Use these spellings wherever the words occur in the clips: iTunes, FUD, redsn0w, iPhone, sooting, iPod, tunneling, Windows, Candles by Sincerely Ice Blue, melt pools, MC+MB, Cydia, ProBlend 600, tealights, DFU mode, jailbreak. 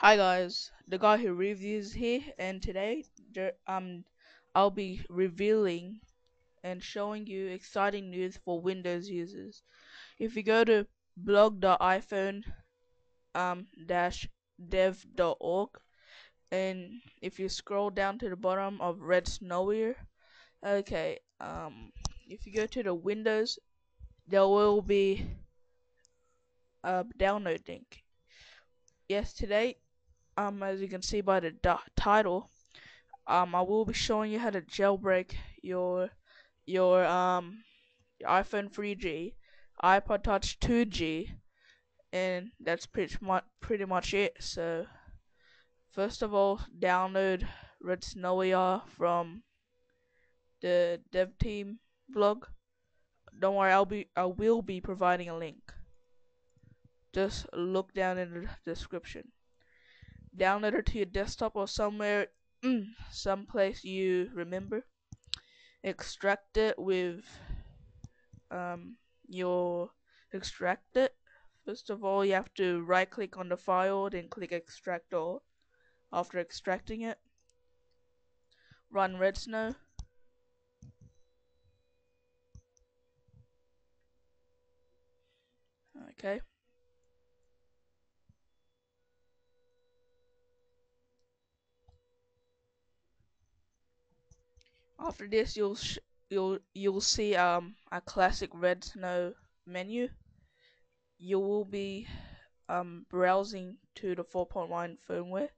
Hi guys, the guy who reviews here, and today I'll be revealing and showing you exciting news for Windows users. If you go to blog.iphone-dev.org and if you scroll down to the bottom of redsn0w, okay, if you go to the Windows, there will be a download link. Yes, today as you can see by the title, I will be showing you how to jailbreak your iPhone 3G, iPod Touch 2G, and that's pretty much it. So, first of all, download redsn0w from the dev team blog. Don't worry, I will be providing a link. Just look down in the description. Download it to your desktop or somewhere, someplace you remember. Extract it with your extractor. First of all, you have to right click on the file, then click extract all. After extracting it, run redsn0w. Okay. After this, you'll see a classic redsn0w menu. You will be browsing to the 4.1 firmware,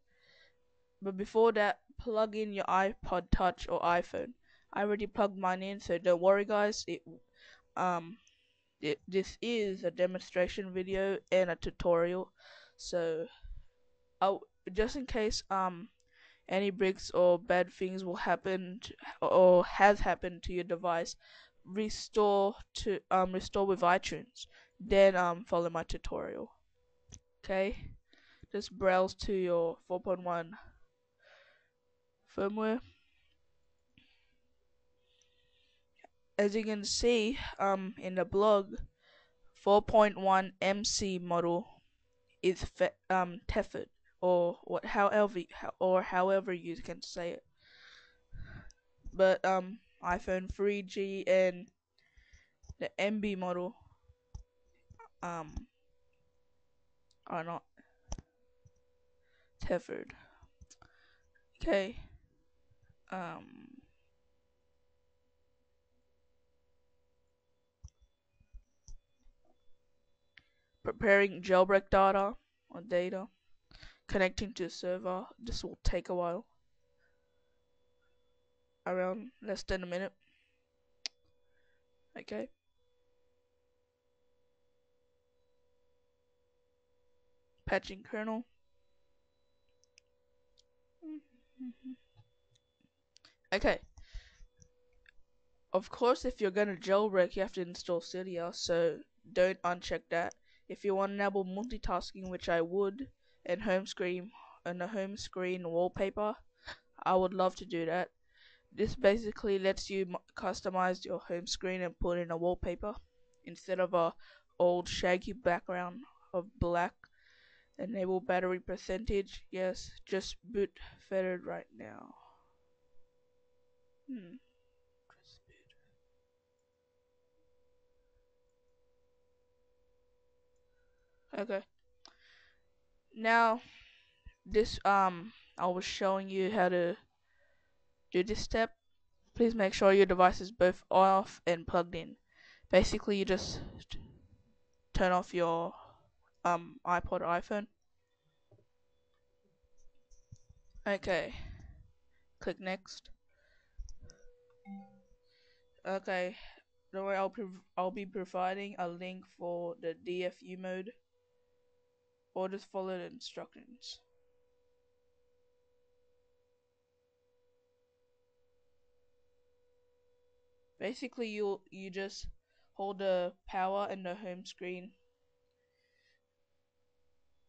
but before that, plug in your iPod Touch or iPhone. I already plugged mine in, so don't worry, guys. This is a demonstration video and a tutorial, so just in case any breaks or bad things will happen or has happened to your device, restore with iTunes, then follow my tutorial. Okay, just browse to your 4.1 firmware. As you can see in the blog, 4.1 MC model is tethered, or what, however you can say it. But iPhone 3G and the MB model are not tethered. Okay. Preparing jailbreak data or data. Connecting to a server. This will take a while, around less than a minute. Okay. Patching kernel. Okay. Of course, if you're gonna jailbreak, you have to install Cydia, so don't uncheck that. If you want to enable multitasking, which I would, and home screen wallpaper, I would love to do that. This basically lets you customize your home screen and put in a wallpaper instead of a old shaggy background of black. Enable battery percentage. Yes, just boot fettered right now. Okay. Now, this I was showing you how to do this step. Please make sure your device is both off and plugged in. Basically, you just turn off your iPod or iPhone. Okay, click next. Okay, don't worry, I'll be providing a link for the DFU mode. Or just follow the instructions. Basically, you just hold the power and the home screen.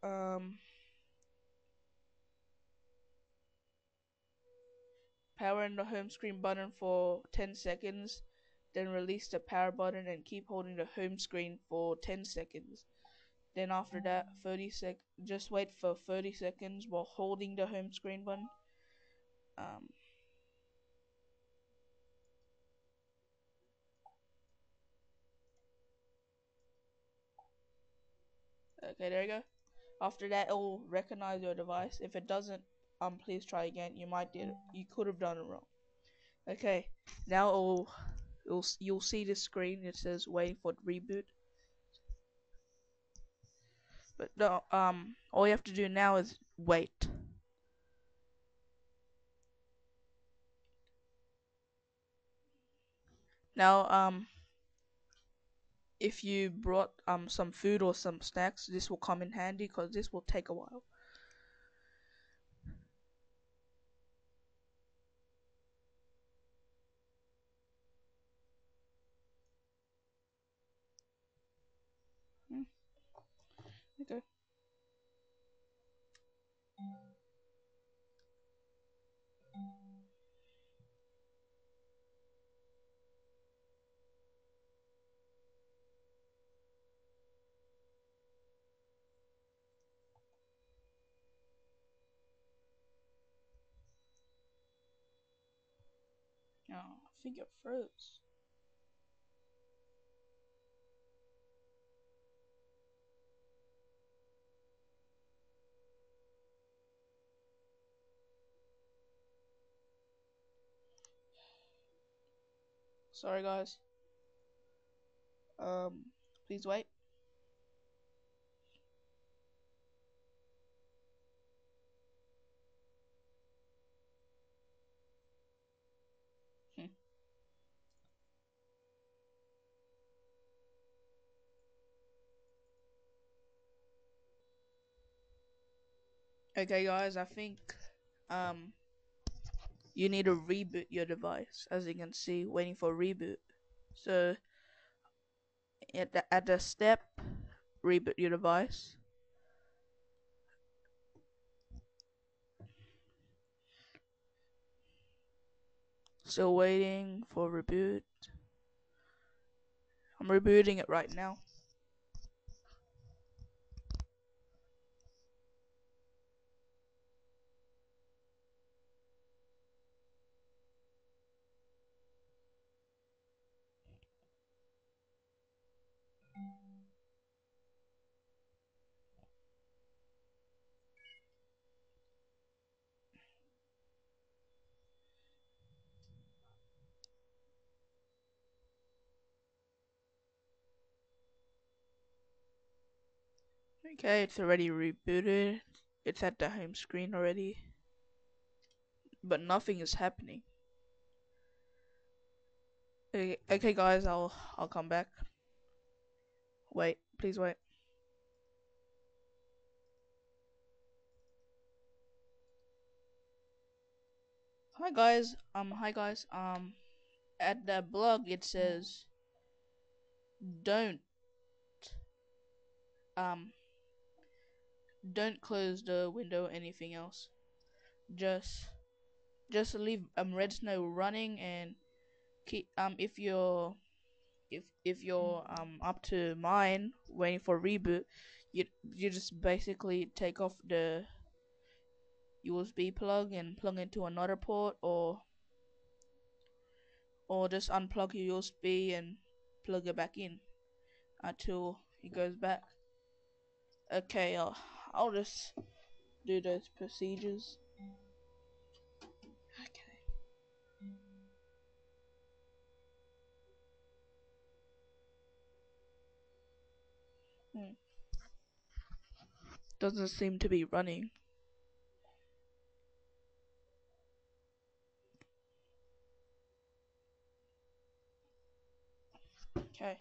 Power and the home screen button for 10 seconds, then release the power button and keep holding the home screen for 10 seconds. Then after that, just wait for 30 seconds while holding the home screen button. Okay, there you go. After that, it will recognize your device. If it doesn't, please try again. You could have done it wrong. Okay, now you'll see this screen. It says waiting for reboot. But no, all you have to do now is wait. Now, if you brought some food or some snacks, this will come in handy because this will take a while. Okay. Oh, I think it froze. Sorry guys, please wait. Okay guys, I think you need to reboot your device, as you can see, waiting for reboot. So at the step, reboot your device. Still waiting for reboot. I'm rebooting it right now. Okay, it's already rebooted. It's at the home screen already, but nothing is happening. Okay guys, I'll come back. Wait, please wait. Hi guys, at the blog it says don't close the window or anything else. Just leave redsn0w running and keep if you're up to mine waiting for reboot, you just basically take off the USB plug and plug into another port, or just unplug your USB and plug it back in until it goes back. Okay, I'll just do those procedures. Okay. Doesn't seem to be running. Okay.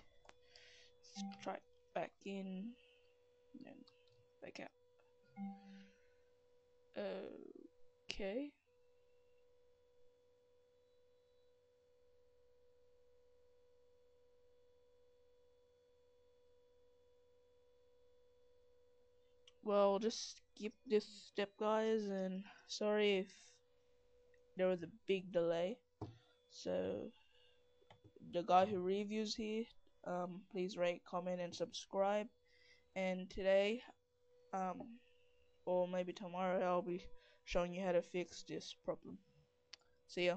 Let's try it back in and then back out. Okay. Well, just skip this step guys, and sorry if there was a big delay. So the guy who reviews here, please rate, comment and subscribe. and today or maybe tomorrow I'll be showing you how to fix this problem. See ya.